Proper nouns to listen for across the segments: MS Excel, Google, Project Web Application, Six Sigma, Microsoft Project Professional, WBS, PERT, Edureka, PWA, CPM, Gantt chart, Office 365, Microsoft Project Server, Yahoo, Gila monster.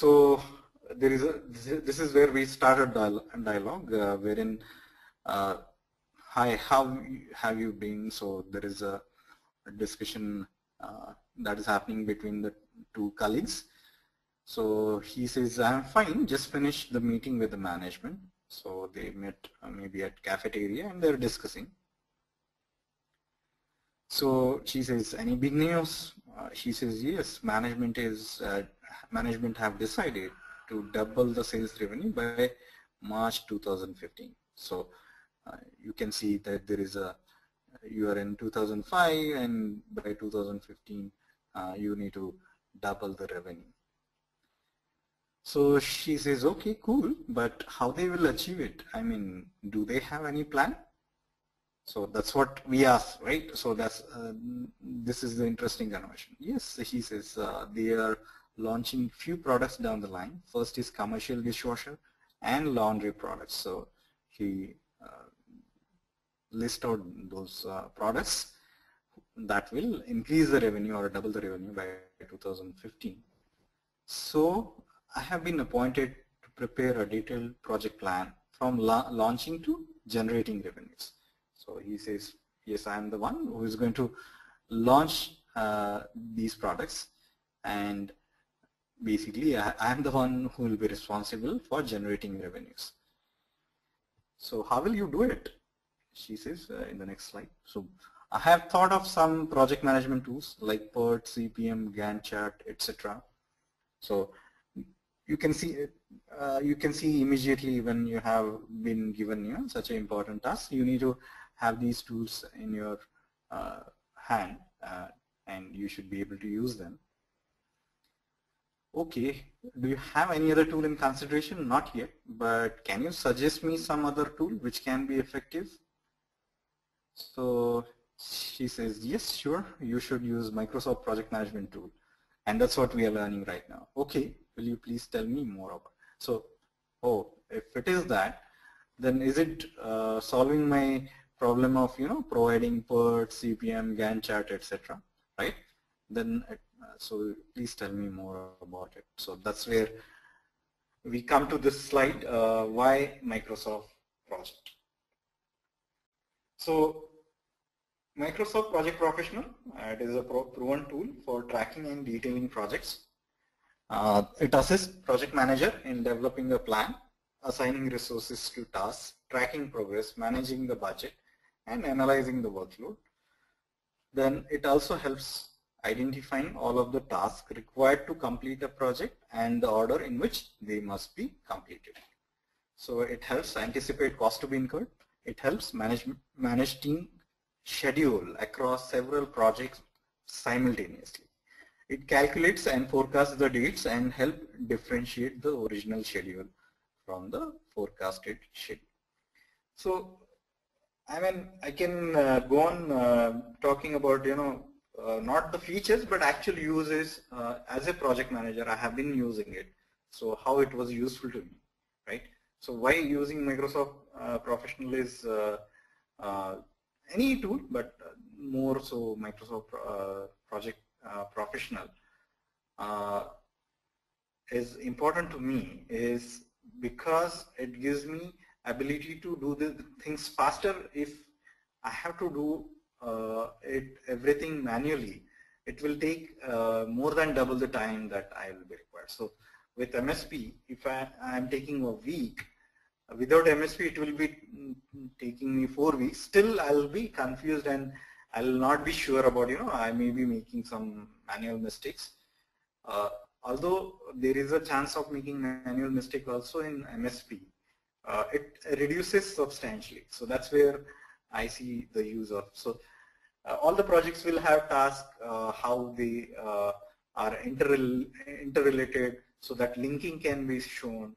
So there is this is where we started dialogue wherein hi, how have you been? So there is a discussion that is happening between the two colleagues. So he says, I'm fine, just finished the meeting with the management. So they met maybe at cafeteria and they're discussing. So she says, any big news? She says, yes, management is have decided to double the sales revenue by March 2015. So you can see that there is a, you are in 2005 and by 2015 you need to double the revenue. So she says, okay, cool, but how they will achieve it? I mean, do they have any plan? So that's what we asked, right? So that's this is the interesting conversation. Yes, he says they are launching few products down the line. First is commercial dishwasher and laundry products. So he lists out those products that will increase the revenue or double the revenue by 2015. So I have been appointed to prepare a detailed project plan from launching to generating revenues. So he says, yes, I am the one who is going to launch these products, and basically I am the one who will be responsible for generating revenues. So how will you do it? She says in the next slide. So I have thought of some project management tools like PERT, CPM, Gantt chart, etc. So you can see immediately when you have been given, you know, such an important task, you need to have these tools in your hand and you should be able to use them. Okay, do you have any other tool in consideration? Not yet, but can you suggest me some other tool which can be effective? So she says, yes, sure, you should use Microsoft Project Management tool, and that's what we are learning right now. Okay, will you please tell me more about it? So, oh, if it is that, then is it solving my problem of, you know, providing PERT, CPM, Gantt chart, etc., right? Then, so please tell me more about it. So that's where we come to this slide, why Microsoft Project. So Microsoft Project Professional, it is a proven tool for tracking and detailing projects. It assists project manager in developing a plan, assigning resources to tasks, tracking progress, managing the budget, and analyzing the workload. Then it also helps identifying all of the tasks required to complete a project and the order in which they must be completed. So it helps anticipate costs to be incurred. It helps manage team schedule across several projects simultaneously. It calculates and forecasts the dates and help differentiate the original schedule from the forecasted schedule. So I mean, I can go on talking about, you know, not the features, but actual uses. As a project manager, I have been using it. So how it was useful to me, right? So why using Microsoft Professional is any tool, but more so Microsoft Project Professional is important to me is because it gives me ability to do the things faster. If I have to do everything manually, it will take more than double the time that I will be required. So with MSP, if I am taking a week, without MSP it will be taking me 4 weeks. Still I will be confused and I will not be sure about, you know, I may be making some manual mistakes. Although there is a chance of making manual mistake also in MSP, it reduces substantially. So that's where I see the use of. So all the projects will have tasks, how they are interrelated, so that linking can be shown.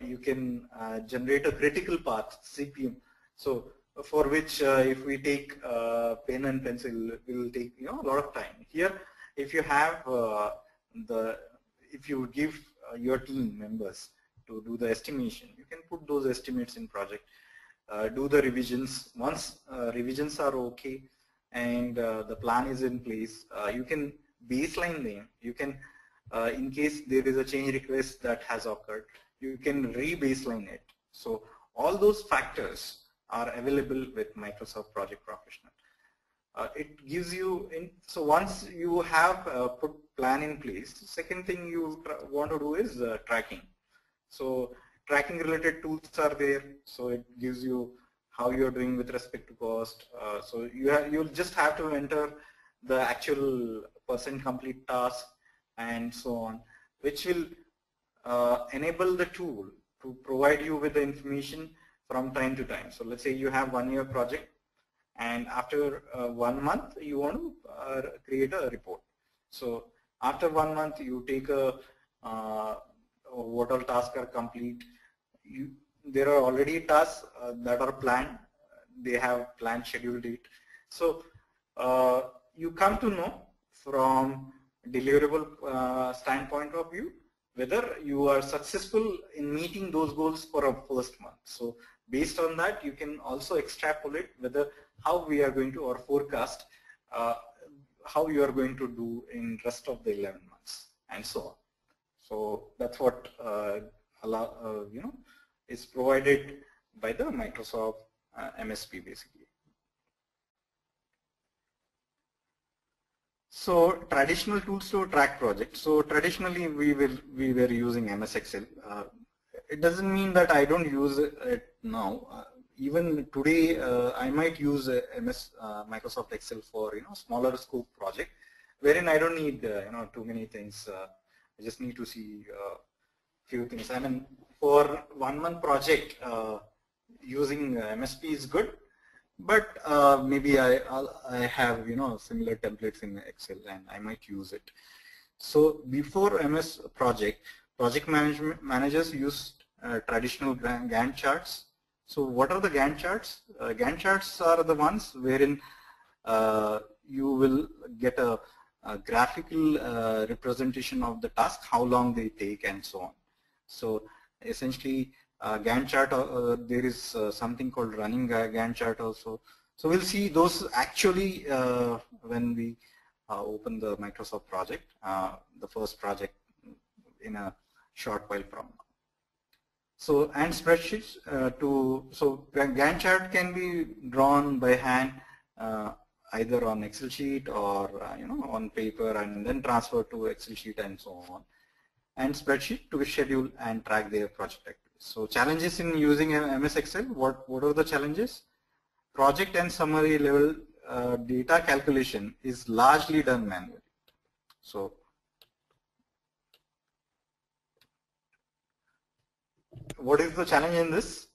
You can generate a critical path, CPM. So for which if we take pen and pencil, it will take, you know, a lot of time. Here, if you have if you give your team members to do the estimation, you can put those estimates in project. Do the revisions. Once revisions are okay and the plan is in place, you can baseline them. You can in case there is a change request that has occurred, you can re-baseline it. So all those factors are available with Microsoft Project Professional. It gives you, so once you have put plan in place, the second thing you want to do is tracking. So tracking related tools are there, so it gives you how you're doing with respect to cost. So you'll just have to enter the actual percent complete task and so on, which will enable the tool to provide you with the information from time to time. So let's say you have 1 year project, and after 1 month you want to create a report. So after 1 month you take a what all tasks are complete. There are already tasks that are planned. They have planned schedule date. So you come to know from deliverable standpoint of view whether you are successful in meeting those goals for a first month. So based on that, you can also extrapolate whether how we are going to, or forecast how you are going to do in rest of the 11 months and so on. So that's what is provided by the Microsoft MSP basically. So traditional tools to track projects. So traditionally we were using MS Excel. It doesn't mean that I don't use it now. Even today I might use Microsoft Excel for smaller scope project, wherein I don't need too many things. I just need to see few things. I mean, for 1 month project using MSP is good, but maybe I have similar templates in Excel and I might use it. So before MS project, project managers used traditional Gantt charts. So what are the Gantt charts? Gantt charts are the ones wherein you will get a graphical representation of the task, how long they take and so on. So essentially Gantt chart, there is something called running Gantt chart also. So we'll see those actually when we open the Microsoft project, the first project in a short while from now. So, and spreadsheets so Gantt chart can be drawn by hand either on Excel sheet or on paper and then transferred to Excel sheet and so on, and spreadsheet to schedule and track their project activities. So challenges in using MS Excel, what are the challenges? Project and summary level data calculation is largely done manually. So what is the challenge in this?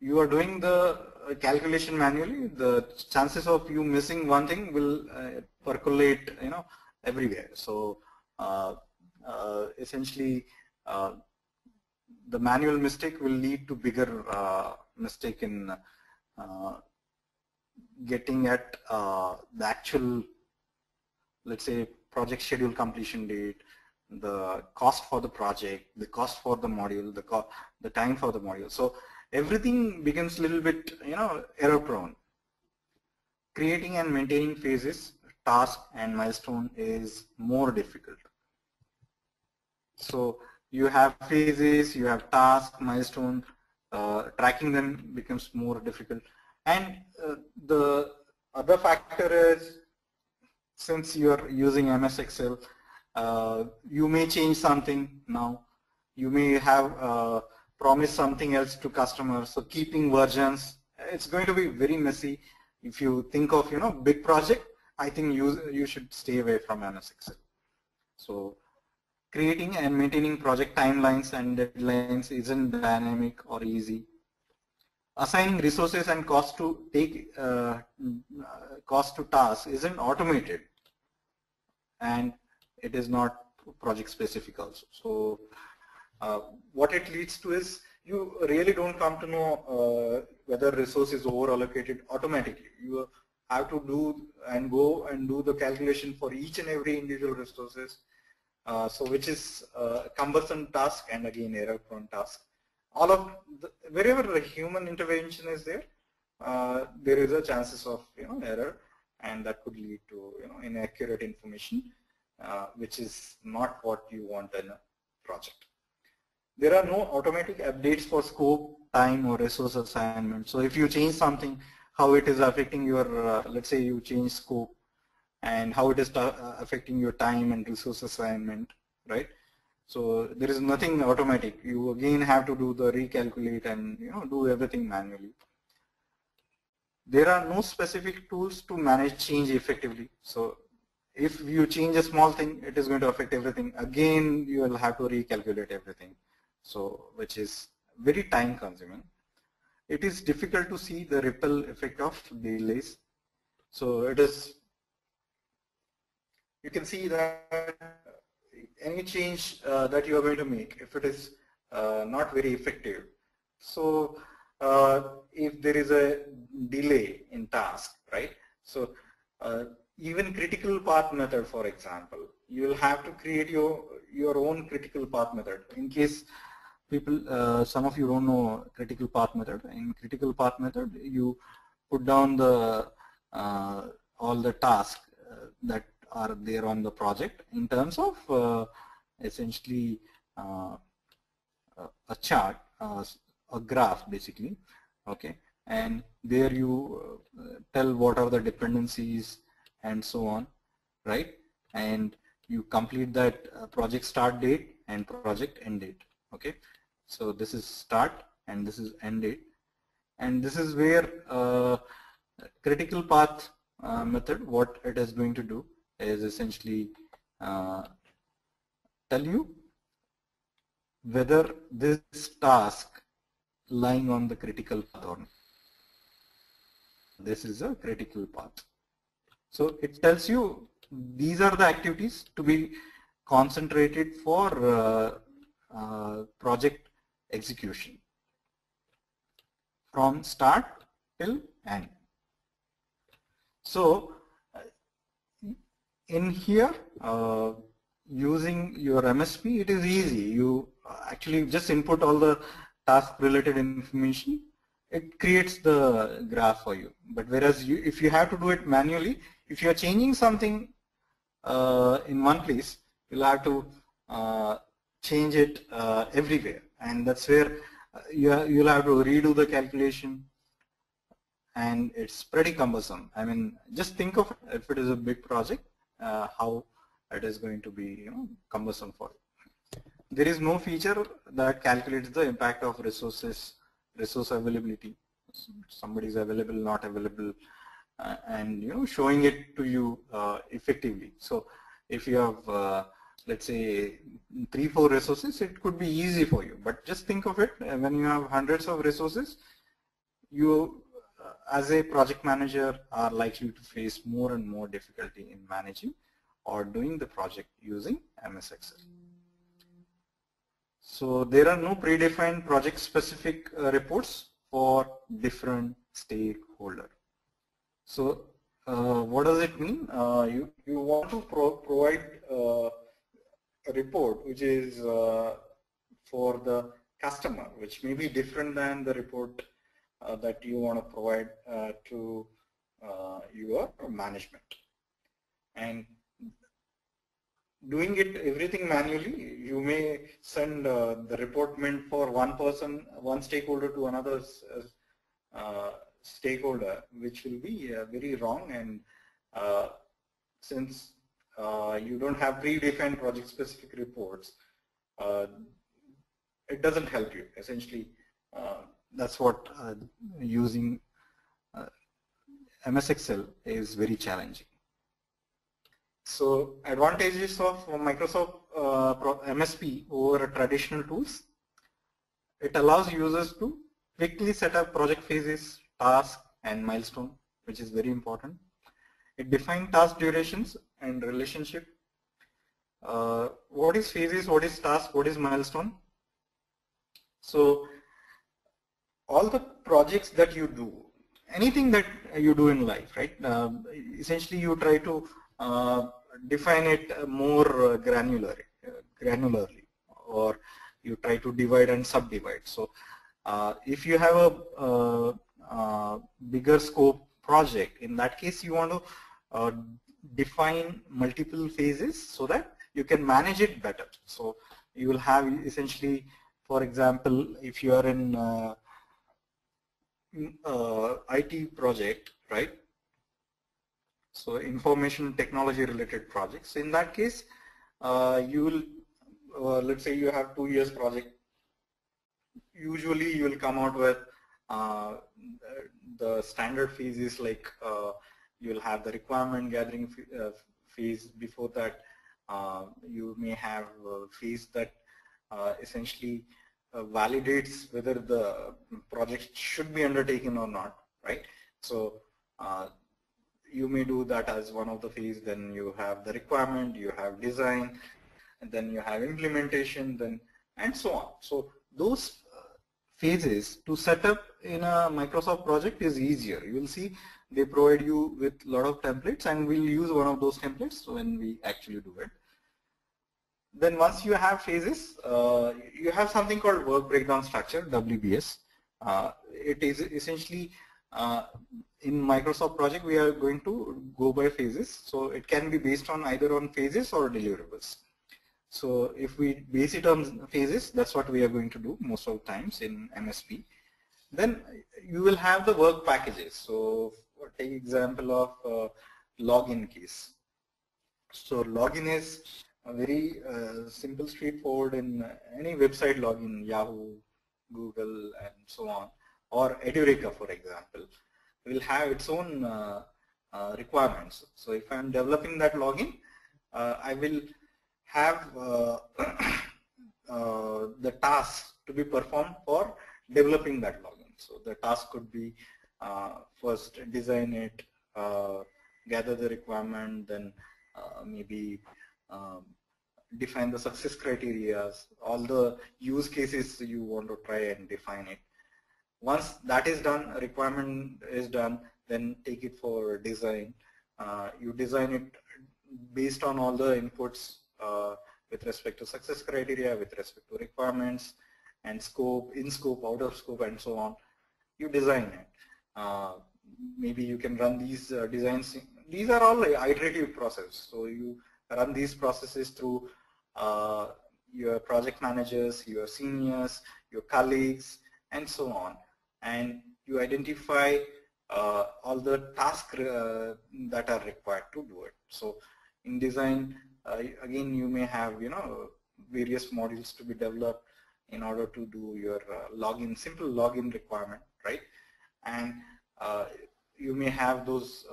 You are doing the calculation manually. The chances of you missing one thing will percolate everywhere. So essentially the manual mistake will lead to bigger mistake in getting at the actual, let's say, project schedule completion date, the cost for the project, the cost for the module, the time for the module. So everything becomes a little bit error prone. Creating and maintaining phases, task and milestone is more difficult. So you have phases, you have tasks, milestones, tracking them becomes more difficult. And the other factor is, since you are using MS Excel, you may change something now. You may have promised something else to customers. So keeping versions, it's going to be very messy. If you think of big project, I think you should stay away from MS Excel. So creating and maintaining project timelines and deadlines isn't dynamic or easy. Assigning resources and cost to task isn't automated, and it is not project specific also. So what it leads to is you really don't come to know whether resource is over allocated automatically. You have to go and do the calculation for each and every individual resources. So which is a cumbersome task and again error-prone task. All of the, wherever human intervention is there, there is a chances of error, and that could lead to inaccurate information which is not what you want in a project. There are no automatic updates for scope, time, or resource assignment. So if you change something, how it is affecting your, let's say you change scope, and how it is affecting your time and resource assignment, right? So there is nothing automatic. You again have to do the recalculate and do everything manually. There are no specific tools to manage change effectively. So if you change a small thing, it is going to affect everything. Again, you will have to recalculate everything, so which is very time consuming. It is difficult to see the ripple effect of delays. So it is, you can see that any change that you are going to make, if it is not very effective, so if there is a delay in task, right? So even critical path method, for example, you will have to create your own critical path method. In case people, some of you don't know critical path method. In critical path method, you put down the all the tasks that are there on the project in terms of essentially a chart, a graph basically, okay, and there you tell what are the dependencies and so on, right? And you complete that project start date and project end date, okay? So this is start and this is end date, and this is where critical path method, what it is going to do is essentially tell you whether this task lying on the critical path or not. This is a critical path. So it tells you these are the activities to be concentrated for project execution from start till end. So in here, using your MSP, it is easy. You actually just input all the task-related information. It creates the graph for you. But whereas you, if you have to do it manually, if you are changing something in one place, you'll have to change it everywhere, and that's where you'll have to redo the calculation. And it's pretty cumbersome. I mean, just think of it, if it is a big project, how it is going to be cumbersome for you. There is no feature that calculates the impact of resources, resource availability, somebody is available, not available, and showing it to you effectively. So if you have let's say 3-4 resources, it could be easy for you, but just think of it, when you have hundreds of resources, you as a project manager are likely to face more and more difficulty in managing or doing the project using MS Excel. So there are no predefined project specific reports for different stakeholders. So what does it mean? You want to provide a report which is for the customer, which may be different than the report that you want to provide to your management. And doing it everything manually, you may send the report meant for one person, one stakeholder to another stakeholder, which will be very wrong. And since you don't have predefined project-specific reports, it doesn't help you essentially. That's what using MS Excel is very challenging. So advantages of Microsoft MSP over traditional tools. It allows users to quickly set up project phases, tasks, and milestone, which is very important. It defines task durations and relationship. What is phases, what is task, what is milestone? So all the projects that you do, anything that you do in life, right? Essentially, you try to define it more granularly, or you try to divide and subdivide. So, if you have a bigger scope project, in that case, you want to define multiple phases so that you can manage it better. So you will have essentially, for example, if you are in IT project, right? So information technology related projects. So in that case, you will, let's say you have 2 years project. Usually you will come out with the standard phase is like you will have the requirement gathering phase. Before that, you may have a phase that essentially validates whether the project should be undertaken or not, right? So you may do that as one of the phase. Then you have the requirement, you have design, and then you have implementation, then and so on. So those phases to set up in a Microsoft project is easier. You will see they provide you with a lot of templates, and we'll use one of those templates when we actually do it. Then once you have phases, you have something called work breakdown structure, WBS. It is essentially in Microsoft project we are going to go by phases, so it can be based on either on phases or deliverables. So if we base it on phases, that's what we are going to do most of the times in MSP. Then you will have the work packages. So take example of login case. So login is a very simple, straightforward in any website login, Yahoo, Google, and so on, or Edureka, for example, will have its own requirements. So if I'm developing that login, I will have the tasks to be performed for developing that login. So the task could be first design it, gather the requirement, then maybe define the success criteria, all the use cases you want to try and define it. Once that is done, requirement is done, then take it for design. You design it based on all the inputs with respect to success criteria, with respect to requirements, and scope, in scope, out of scope, and so on. You design it. Maybe you can run these designs. These are all iterative processes. So you run these processes through your project managers, your seniors, your colleagues, and so on. And you identify all the tasks that are required to do it. So in design, again, you may have, you know, various modules to be developed in order to do your login, simple login requirement, right? And you may have those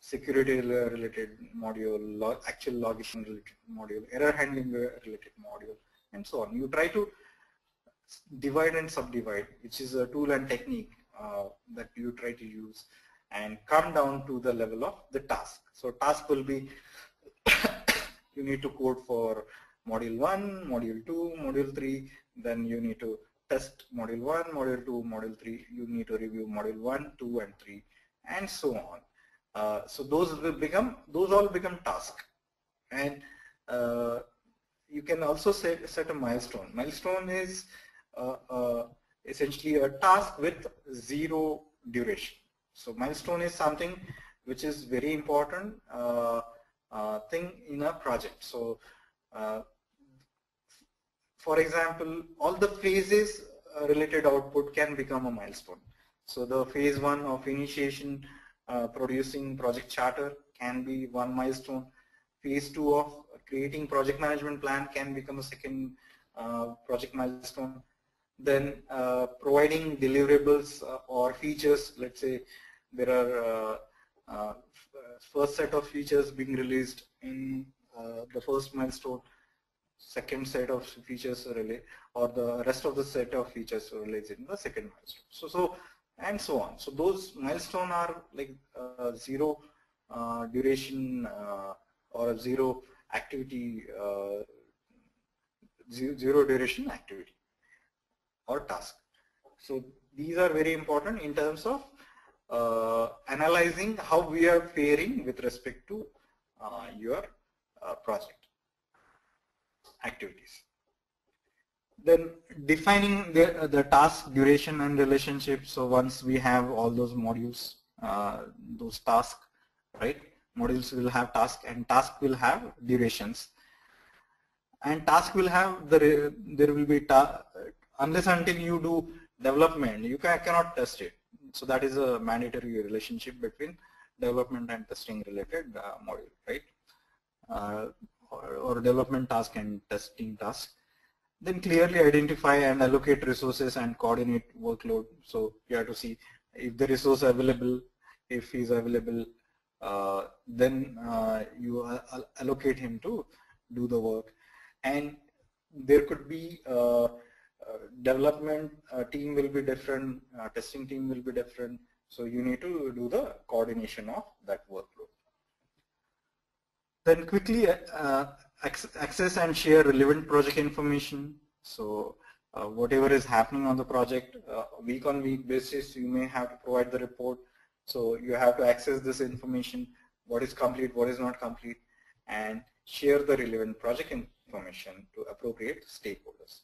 security related module, actual login related module, error handling related module, and so on. You try to divide and subdivide, which is a tool and technique that you try to use, and come down to the level of the task. So task will be, you need to code for module 1, module 2, module 3, then you need to test module 1, module 2, module 3, you need to review module 1, 2, and 3, and so on. So those will become, those all become tasks. And you can also set a milestone. Milestone is essentially a task with zero duration. So milestone is something which is very important thing in a project. So for example, all the phases related output can become a milestone. So the phase 1 of initiation, producing project charter, can be one milestone. Phase 2 of creating project management plan can become a second project milestone. Then providing deliverables or features, let's say there are first set of features being released in the first milestone, second set of features relay, or the rest of the set of features relays in the second milestone, so and so on. So those milestones are like zero duration or zero activity, zero duration activity or task. So these are very important in terms of analyzing how we are faring with respect to your project activities. Then defining the task duration and relationship. So once we have all those modules, those tasks, right, Modules will have tasks, and tasks will have durations. And tasks will have unless until you do development, you cannot test it. So that is a mandatory relationship between development and testing related module, right? Or development task and testing task. Then clearly identify and allocate resources and coordinate workload. So you have to see if the resource available, if he is available, then you allocate him to do the work. And there could be development team will be different, testing team will be different. So you need to do the coordination of that workload. Then quickly access and share relevant project information. So whatever is happening on the project, week on week basis, you may have to provide the report. So you have to access this information, what is complete, what is not complete, and share the relevant project information to appropriate stakeholders.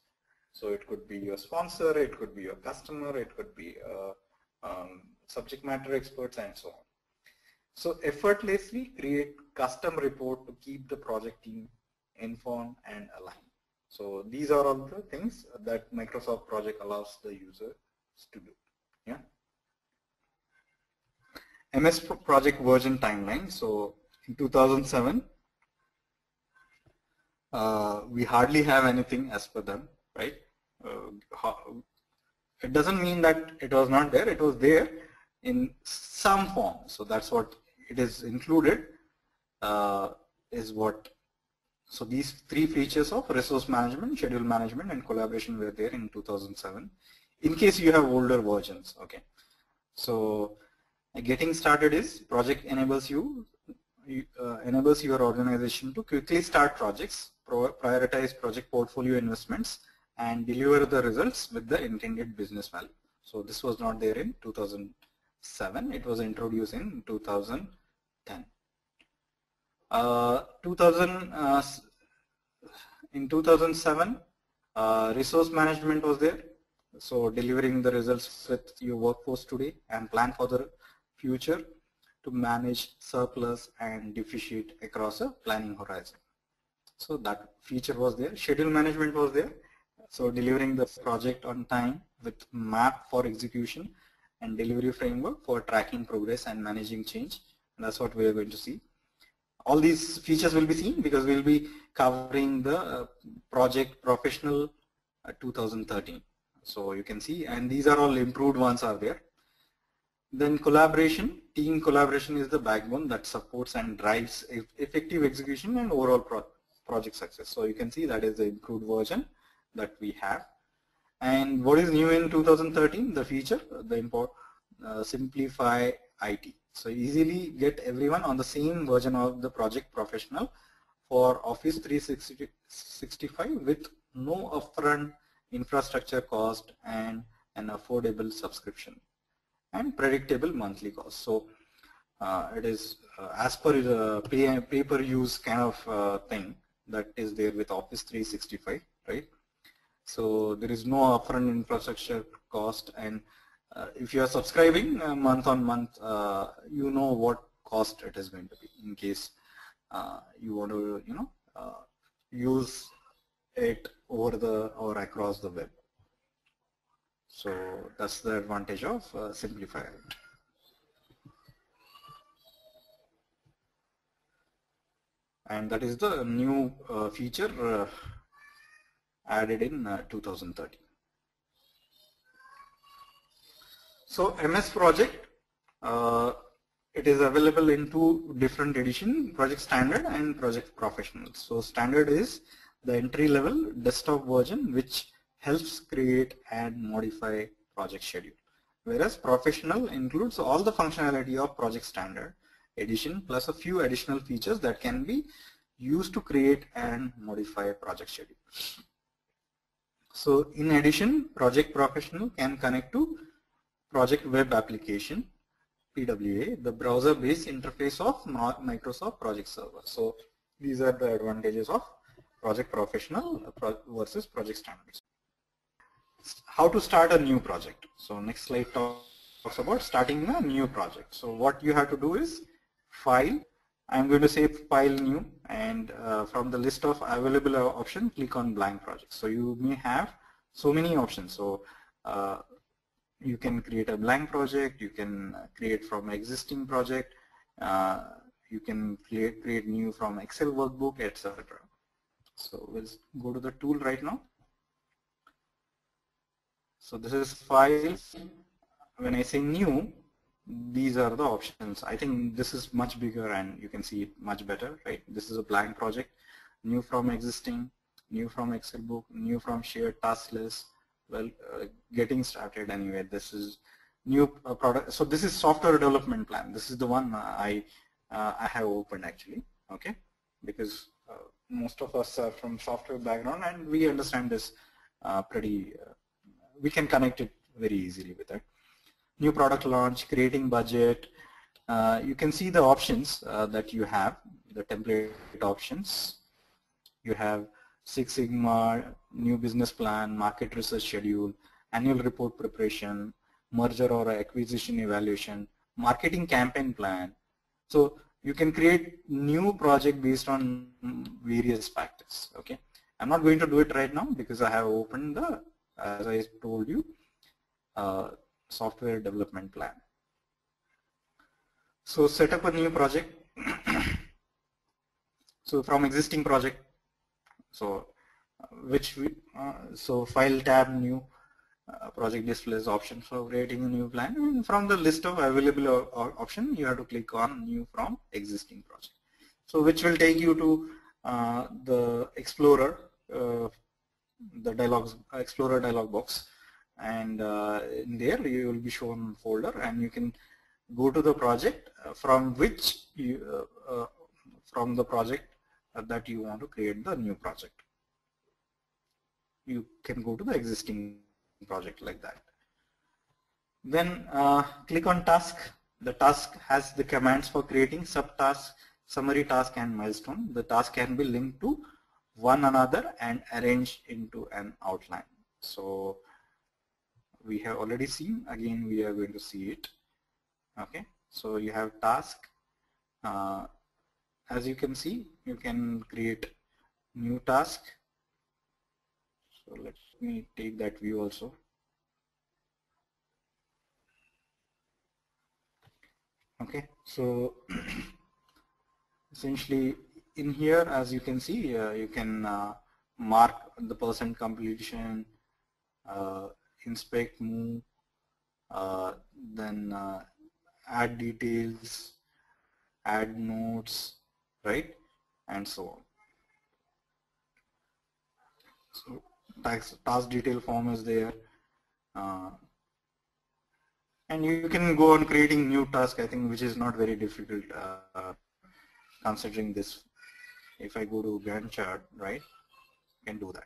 So it could be your sponsor, it could be your customer, it could be subject matter experts, and so on. So effortlessly create custom report to keep the project team informed and aligned. So these are all the things that Microsoft Project allows the users to do. Yeah. MS Project version timeline. So in 2007, we hardly have anything as per them, right? It doesn't mean that it was not there, it was there in some form. So that's what it is included, so these three features of resource management, schedule management, and collaboration were there in 2007, in case you have older versions, okay. So getting started is, project enables you, enables your organization to quickly start projects, prioritize project portfolio investments, and deliver the results with the intended business value. So this was not there in 2007, it was introduced in 2010. In 2007, resource management was there, so delivering the results with your workforce today and plan for the future to manage surplus and deficit across a planning horizon. So that feature was there. Schedule management was there, so delivering the project on time with map for execution and delivery framework for tracking progress and managing change. And that's what we are going to see. All these features will be seen because we will be covering the Project Professional 2013. So you can see, and these are all improved ones are there. Then collaboration, team collaboration is the backbone that supports and drives effective execution and overall project success. So you can see that is the improved version that we have. And what is new in 2013? The feature, the simplify IT. So easily get everyone on the same version of the Project Professional for Office 365 with no upfront infrastructure cost and an affordable subscription and predictable monthly cost. So it is as per the pay-per-use kind of thing that is there with Office 365, right? So there is no upfront infrastructure cost, and if you are subscribing month on month, you know what cost it is going to be in case you want to, you know, use it over the or across the web. So that's the advantage of simplify it. And that is the new feature added in 2013. So MS Project, it is available in two different editions, Project Standard and Project Professional. So Standard is the entry level desktop version which helps create and modify project schedule, whereas Professional includes all the functionality of Project Standard edition plus a few additional features that can be used to create and modify project schedule. So in addition, Project Professional can connect to Project Web Application, PWA, the browser-based interface of Microsoft Project Server. So these are the advantages of Project Professional versus Project Standard. How to start a new project. So next slide talks about starting a new project. So what you have to do is file I'm going to say file new, and from the list of available option, click on blank project. So you may have so many options. So you can create a blank project, you can create from existing project, you can create new from Excel workbook, etc. So we'll go to the tool right now. So this is files. When I say new, these are the options. I think this is much bigger and you can see it much better, right? This is a blank project, new from existing, new from Excel book, new from shared task list. Well, getting started anyway. This is new product. So this is software development plan. This is the one I have opened actually, okay? Because most of us are from software background and we understand this pretty, we can connect it very easily with it. New product launch, creating budget. You can see the options that you have, the template options. You have Six Sigma, new business plan, market research schedule, annual report preparation, merger or acquisition evaluation, marketing campaign plan. So you can create new project based on various factors, okay? I'm not going to do it right now because I have opened the, as I told you, software development plan. So set up a new project. So from existing project, so which we, so file tab, new project displays option for creating a new plan, and from the list of available option you have to click on new from existing project. So which will take you to the Explorer, the Explorer dialog box, and in there you will be shown folder, and you can go to the project from which you, from the project that you want to create the new project. You can go to the existing project like that. Then click on task. The task has the commands for creating subtask, summary task, and milestone. The task can be linked to one another and arranged into an outline. So we have already seen, again we are going to see it. Okay, so you have task. As you can see, you can create new task. So let me take that view also. Okay, so essentially in here, as you can see, you can mark the percent completion, inspect, move, then add details, add notes, right, and so on. So task detail form is there, and you can go on creating new task, I think, which is not very difficult considering this. If I go to Gantt chart, right, you can do that.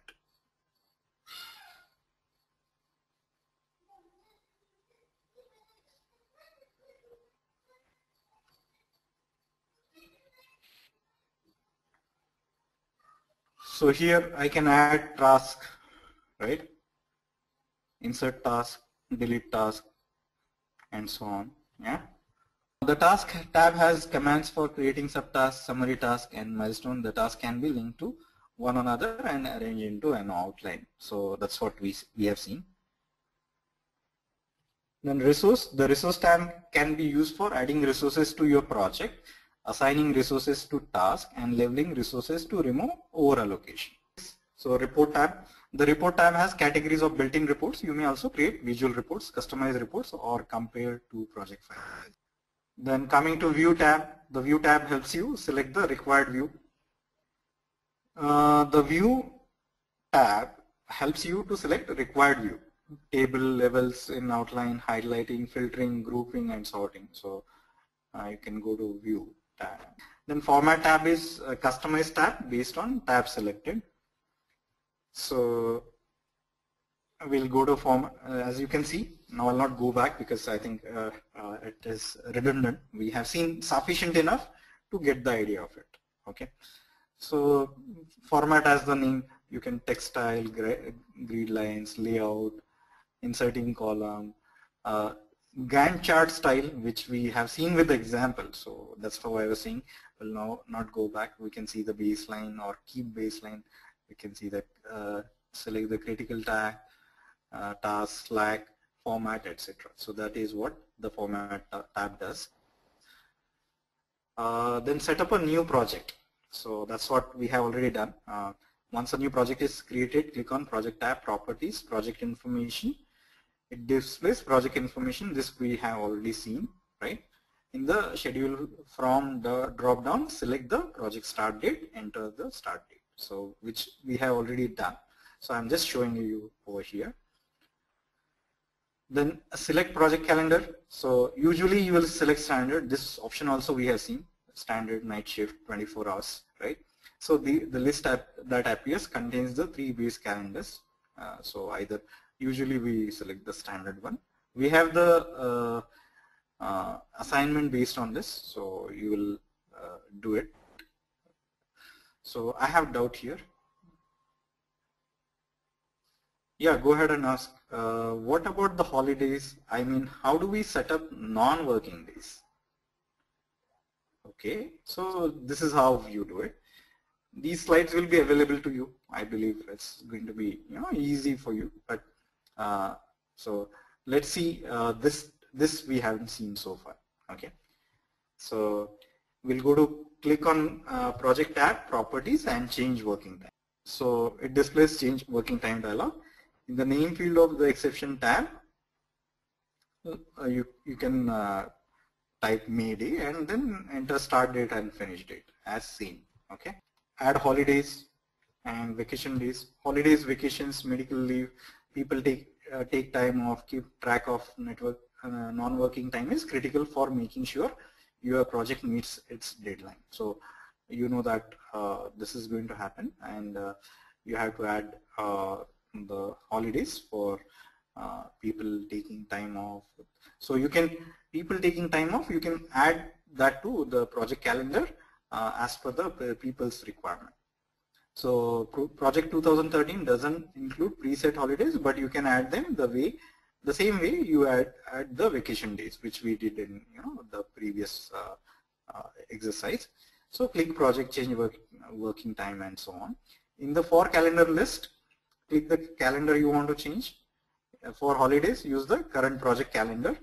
So here I can add task, right? Insert task, delete task, and so on. Yeah. The task tab has commands for creating subtask, summary task, and milestone. The task can be linked to one another and arranged into an outline. So that's what we have seen. Then resource. The resource tab can be used for adding resources to your project, assigning resources to task, and leveling resources to remove over allocation. So report tab. The report tab has categories of built-in reports. You may also create visual reports, customized reports, or compare to project files. Then coming to view tab. The view tab helps you select the required view. The view tab helps you to select required view. Table, levels in outline, highlighting, filtering, grouping, and sorting. So you can go to view tab. Then format tab is a customized tab based on tab selected. So we'll go to format. As you can see, now I'll not go back because I think it is redundant. We have seen sufficient enough to get the idea of it. Okay. So format as the name, you can textile, grid lines, layout, inserting column, Gantt chart style, which we have seen with the example. So that's how I was saying. We'll now not go back. We can see the baseline or keep baseline. We can see that select the critical tag, task, slack, format, etc. So that is what the format tab does. Then set up a new project. So that's what we have already done. Once a new project is created, click on Project tab, Properties, Project Information. It displays project information. This we have already seen, right? In the schedule from the drop-down, select the project start date, enter the start date. So which we have already done. So I'm just showing you over here. Then select project calendar. So usually you will select standard. This option also we have seen, standard night shift 24 hours, right? So the list that appears contains the 3 base calendars. So either usually we select the standard one. We have the assignment based on this, so you will do it. So I have doubt here. Yeah, go ahead and ask. What about the holidays? I mean, how do we set up non-working days? Okay, so this is how you do it. These slides will be available to you. I believe it's going to be, you know, easy for you. But so let's see. This we haven't seen so far. Okay, so we'll go to click on Project tab, Properties, and Change Working Time. So it displays Change Working Time dialog. In the name field of the exception tab, you can type May Day and then enter start date and finish date as seen. Okay. Add holidays and vacation days. Holidays, vacations, medical leave. People take time off. Keep track of network non-working time is critical for making sure your project meets its deadline. So you know that this is going to happen, and you have to add the holidays for people taking time off. So you can you can add that to the project calendar as per the people's requirement. So project 2013 doesn't include preset holidays, but you can add them the same way you add the vacation days, which we did in the previous exercise. So click project, change working time, and so on. In the for calendar list, click the calendar you want to change. For holidays, use the current project calendar.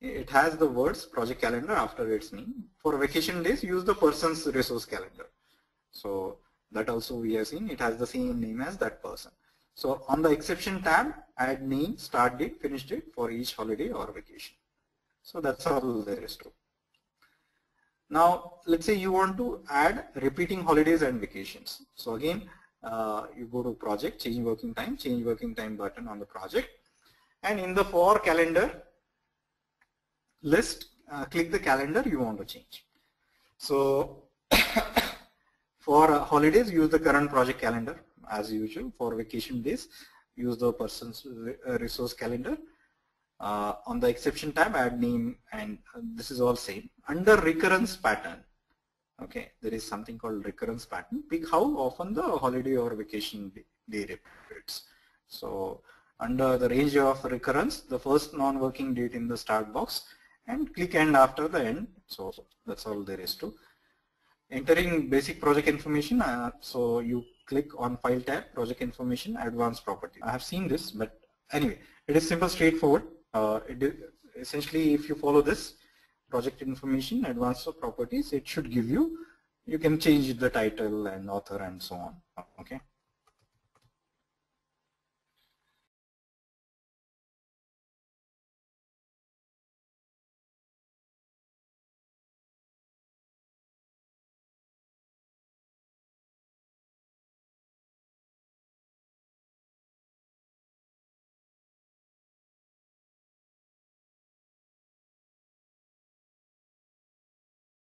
It has the words project calendar after its name. For vacation days, use the person's resource calendar. So that also we have seen. It has the same name as that person. So on the exception tab, add name, start date, finish date for each holiday or vacation. So that's all there is to. Now let's say you want to add repeating holidays and vacations. So again, you go to project, change working time button on the project, and in the for calendar list, click the calendar you want to change. So for holidays, use the current project calendar as usual. For vacation days, use the person's resource calendar. On the exception tab, add name, and this is all same. Under recurrence pattern, okay, there is something called recurrence pattern. Pick how often the holiday or vacation day repeats. So under the range of recurrence, the first non-working date in the start box, and click end after the end. So that's all there is to. Entering basic project information, so you click on File tab, Project Information, Advanced Property. I have seen this, but anyway, it is simple, straightforward. Essentially, if you follow this, Project Information, Advanced Properties, it should give you, you can change the title and author and so on, okay.